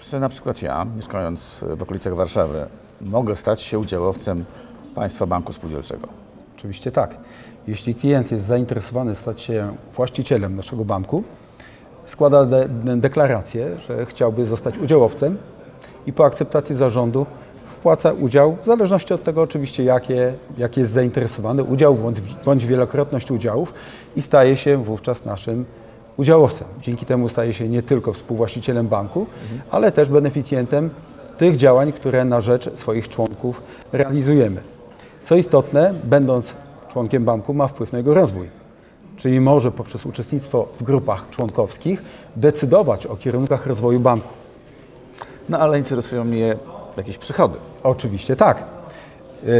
Czy na przykład ja, mieszkając w okolicach Warszawy, mogę stać się udziałowcem Państwa Banku Spółdzielczego? Oczywiście tak. Jeśli klient jest zainteresowany stać się właścicielem naszego banku, składa deklarację, że chciałby zostać udziałowcem i po akceptacji zarządu wpłaca udział, w zależności od tego oczywiście, jaki jest zainteresowany, udział bądź wielokrotność udziałów i staje się wówczas naszym udziałowcem. Dzięki temu staje się nie tylko współwłaścicielem banku, ale też beneficjentem tych działań, które na rzecz swoich członków realizujemy. Co istotne, będąc członkiem banku ma wpływ na jego rozwój, czyli może poprzez uczestnictwo w grupach członkowskich decydować o kierunkach rozwoju banku. No ale interesują mnie jakieś przychody. Oczywiście tak.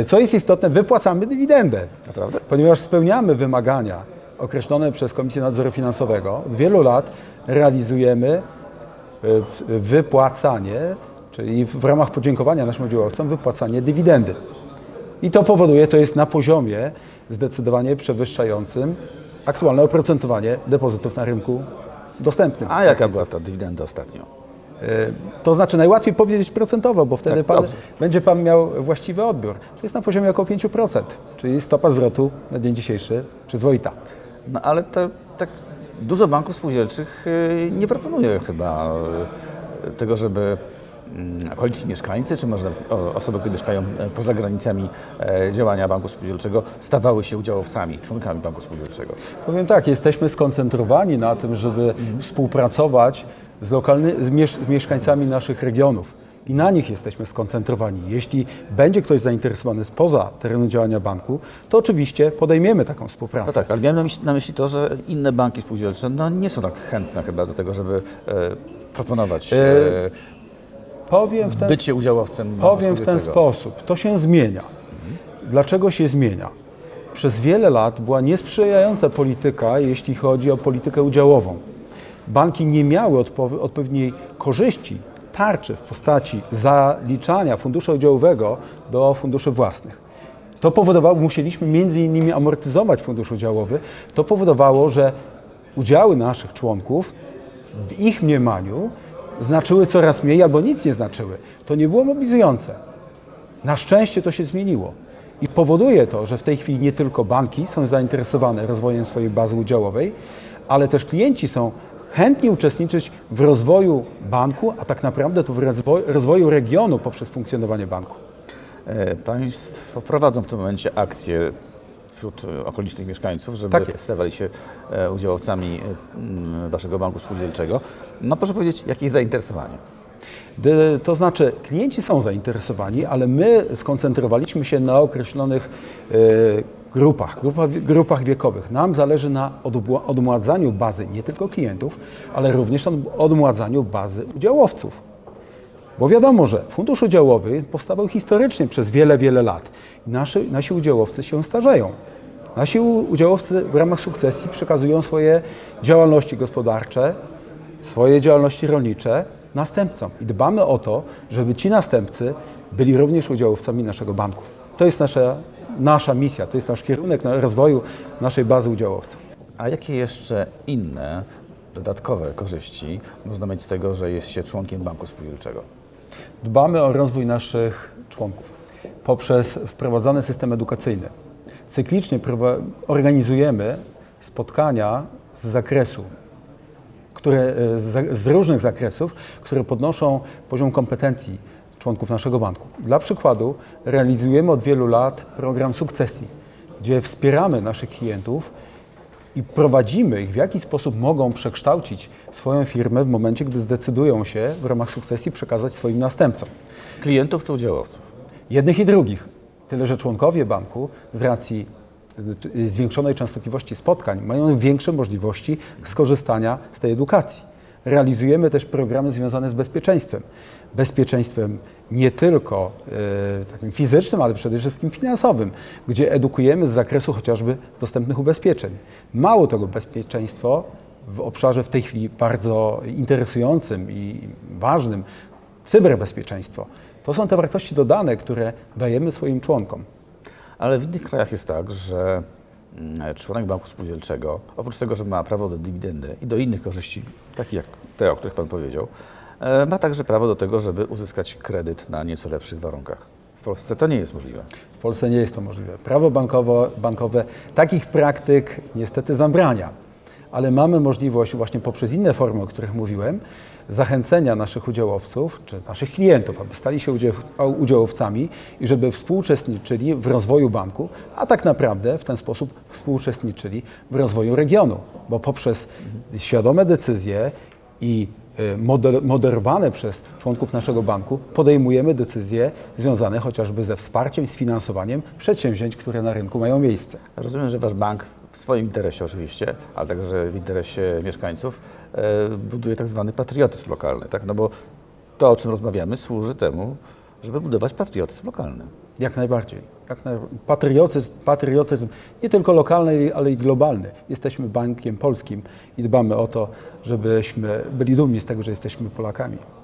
Co jest istotne, wypłacamy dywidendę, naprawdę? Ponieważ spełniamy wymagania określone przez Komisję Nadzoru Finansowego. Od wielu lat realizujemy wypłacanie, czyli w ramach podziękowania naszym udziałowcom, wypłacanie dywidendy. I to powoduje, to jest na poziomie zdecydowanie przewyższającym aktualne oprocentowanie depozytów na rynku dostępnym. A jaka była ta dywidenda ostatnio? To znaczy najłatwiej powiedzieć procentowo, bo wtedy będzie Pan miał właściwy odbiór. To jest na poziomie około 5%, czyli stopa zwrotu na dzień dzisiejszy przyzwoita. No ale to tak dużo banków spółdzielczych nie proponuje chyba tego, żeby okoliczni mieszkańcy, czy może nawet osoby, które mieszkają poza granicami działania Banku Spółdzielczego, stawały się udziałowcami, członkami Banku Spółdzielczego. Powiem tak, jesteśmy skoncentrowani na tym, żeby współpracować z mieszkańcami naszych regionów i na nich jesteśmy skoncentrowani. Jeśli będzie ktoś zainteresowany spoza terenu działania banku, to oczywiście podejmiemy taką współpracę. No tak, ale miałem na myśli to, że inne banki spółdzielcze nie są tak chętne chyba do tego, żeby proponować bycie udziałowcem. Powiem w ten sposób. To się zmienia. Dlaczego się zmienia? Przez wiele lat była niesprzyjająca polityka, jeśli chodzi o politykę udziałową. Banki nie miały odpowiedniej korzyści, tarczy w postaci zaliczania funduszu udziałowego do funduszy własnych. To powodowało, musieliśmy między innymi amortyzować fundusz udziałowy. To powodowało, że udziały naszych członków w ich mniemaniu znaczyły coraz mniej albo nic nie znaczyły. To nie było mobilizujące. Na szczęście to się zmieniło i powoduje to, że w tej chwili nie tylko banki są zainteresowane rozwojem swojej bazy udziałowej, ale też klienci są chętni uczestniczyć w rozwoju banku, a tak naprawdę to w rozwoju regionu poprzez funkcjonowanie banku. Państwo prowadzą w tym momencie akcje wśród okolicznych mieszkańców, żeby stawali się udziałowcami Waszego Banku Spółdzielczego. No proszę powiedzieć, jakie jest zainteresowanie? To znaczy, klienci są zainteresowani, ale my skoncentrowaliśmy się na określonych grupach wiekowych. Nam zależy na odmładzaniu bazy nie tylko klientów, ale również na odmładzaniu bazy udziałowców. Bo wiadomo, że fundusz udziałowy powstawał historycznie przez wiele lat. Nasi udziałowcy się starzeją. Nasi udziałowcy w ramach sukcesji przekazują swoje działalności gospodarcze, swoje działalności rolnicze następcom. I dbamy o to, żeby ci następcy byli również udziałowcami naszego banku. To jest nasza misja, to jest nasz kierunek na rozwoju naszej bazy udziałowców. A jakie jeszcze inne, dodatkowe korzyści można mieć z tego, że jest się członkiem Banku Spółdzielczego? Dbamy o rozwój naszych członków poprzez wprowadzany system edukacyjny. Cyklicznie organizujemy spotkania z różnych zakresów, które podnoszą poziom kompetencji członków naszego banku. Dla przykładu realizujemy od wielu lat program sukcesji, gdzie wspieramy naszych klientów i prowadzimy ich, w jaki sposób mogą przekształcić swoją firmę w momencie, gdy zdecydują się w ramach sukcesji przekazać swoim następcom. Klientów czy udziałowców? Jednych i drugich. Tyle, że członkowie banku z racji zwiększonej częstotliwości spotkań mają większe możliwości skorzystania z tej edukacji. Realizujemy też programy związane z bezpieczeństwem. Bezpieczeństwem nie tylko takim fizycznym, ale przede wszystkim finansowym, gdzie edukujemy z zakresu chociażby dostępnych ubezpieczeń. Mało tego, bezpieczeństwo w obszarze w tej chwili bardzo interesującym i ważnym, cyberbezpieczeństwo. To są te wartości dodane, które dajemy swoim członkom. Ale w innych krajach jest tak, że członek Banku Spółdzielczego, oprócz tego, że ma prawo do dywidendy i do innych korzyści, takich jak te, o których Pan powiedział, ma także prawo do tego, żeby uzyskać kredyt na nieco lepszych warunkach. W Polsce to nie jest możliwe. W Polsce nie jest to możliwe. Prawo bankowe takich praktyk niestety zabrania, ale mamy możliwość właśnie poprzez inne formy, o których mówiłem, zachęcenia naszych udziałowców czy naszych klientów, aby stali się udziałowcami i żeby współuczestniczyli w rozwoju banku, a tak naprawdę w ten sposób współuczestniczyli w rozwoju regionu, bo poprzez świadome decyzje i moderowane przez członków naszego banku podejmujemy decyzje związane chociażby ze wsparciem, z finansowaniem przedsięwzięć, które na rynku mają miejsce. Rozumiem, że wasz bank w swoim interesie oczywiście, ale także w interesie mieszkańców buduje tak zwany patriotyzm lokalny, tak? No bo to, o czym rozmawiamy, służy temu, żeby budować patriotyzm lokalny. Jak najbardziej. Patriotyzm nie tylko lokalny, ale i globalny. Jesteśmy bankiem polskim i dbamy o to, żebyśmy byli dumni z tego, że jesteśmy Polakami.